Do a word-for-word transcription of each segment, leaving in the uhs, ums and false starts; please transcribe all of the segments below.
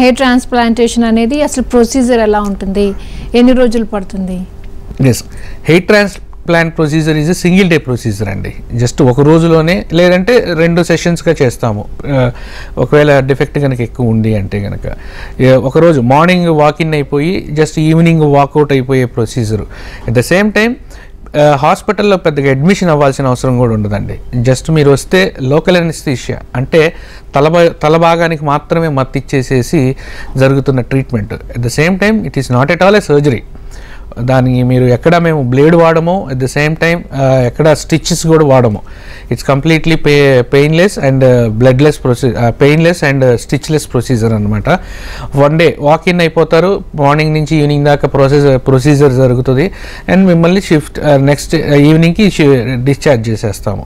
hair transplantation అనేది అసలు procedure ఎలా ఉంటుంది, ఎన్ని రోజులు పడుతుంది? yes, hair transplant procedure is a single day procedure అండి. జస్ట్ ఒక రోజులోనే, లేదంటే రెండు సెషన్స్ గా చేస్తాము. ఒకవేళ డిఫెక్ట్ కనుక ఎక్కువ ఉంది అంటే కనుక ఒక రోజు మార్నింగ్ వాక్ ఇన్ అయిపోయి జస్ట్ ఈవినింగ్ వాకౌట్ అయిపోయే procedure. At the same time హాస్పిటల్లో పెద్దగా అడ్మిషన్ అవ్వాల్సిన అవసరం కూడా ఉండదండి. జస్ట్ మీరు వస్తే లోకల్ అనెస్థీషియా అంటే తల తల భాగానికి మాత్రమే మత్తిచ్చేసేసి జరుగుతున్న treatment. At the same time it is not at all a surgery. దానికి మీరు ఎక్కడ మేము బ్లేడ్ వాడము, అట్ ద సేమ్ టైం ఎక్కడ స్టిచెస్ కూడా వాడము. It's completely pay painless and bloodless ప్రొసీ పెయిన్లెస్ అండ్ స్టిచ్లెస్ ప్రొసీజర్ అనమాట. వన్ డే వాక్ ఇన్ అయిపోతారు, మార్నింగ్ నుంచి ఈవినింగ్ దాకా ప్రొసీజర్ ప్రొసీజర్ జరుగుతుంది. అండ్ మిమ్మల్ని షిఫ్ట్ నెక్స్ట్ ఈవినింగ్కి డిశ్చార్జ్ చేసేస్తాము.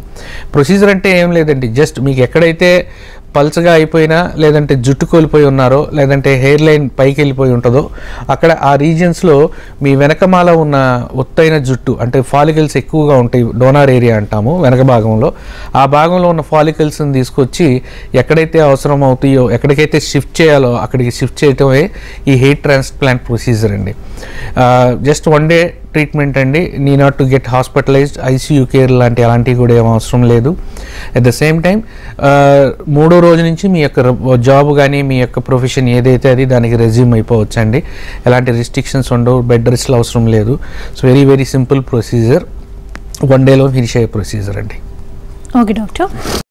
ప్రొసీజర్ అంటే ఏం లేదండి, జస్ట్ మీకు ఎక్కడైతే పల్చగా అయిపోయినా, లేదంటే జుట్టు కోల్పోయి ఉన్నారో, లేదంటే హెయిర్ లైన్ పైకి వెళ్ళిపోయి ఉంటుందో అక్కడ ఆ రీజియన్స్లో మీ వెనకమాల ఉన్న ఒత్తైన జుట్టు అంటే ఫాలికల్స్ ఎక్కువగా ఉంటాయి, డోనార్ ఏరియా అంటాము వెనక భాగంలో. ఆ భాగంలో ఉన్న ఫాలికల్స్ని తీసుకొచ్చి ఎక్కడైతే అవసరం అవుతాయో, ఎక్కడికైతే షిఫ్ట్ చేయాలో అక్కడికి షిఫ్ట్ చేయటమే ఈ హెయిర్ ట్రాన్స్ప్లాంట్ ప్రొసీజర్ అండి. జస్ట్ వన్ డే ట్రీట్మెంట్ అండి. Need not to get hospitalized, ICU care లాంటి అలాంటివి కూడా ఏం అవసరం లేదు. అట్ ద సేమ్ టైం మూడో రోజు నుంచి మీ యొక్క జాబ్ కానీ మీ యొక్క ప్రొఫెషన్ ఏదైతే అది దానికి రెజ్యూమ్ అయిపోవచ్చు అండి. ఎలాంటి రిస్ట్రిక్షన్స్ ఉండవు, బెడ్ రెస్ట్లు అవసరం లేదు. So very very simple procedure, one డేలో ఫినిష్ అయ్యే ప్రొసీజర్ అండి. Okay doctor.